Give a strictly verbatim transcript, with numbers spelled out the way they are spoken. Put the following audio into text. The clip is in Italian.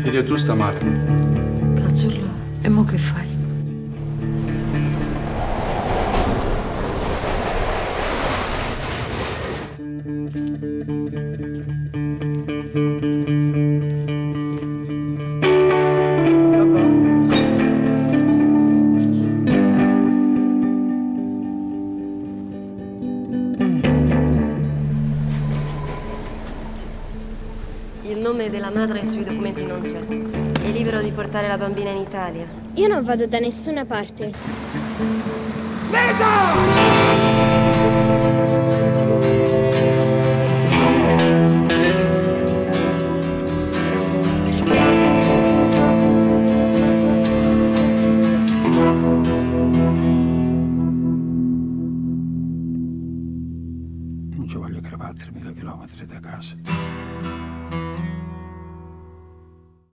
Figlio, tu stamare. Cazzurlo, e mo che fai? Il nome della madre sui documenti non c'è. È libero di portare la bambina in Italia. Io non vado da nessuna parte. Non ci voglio cravare tremila chilometri da casa.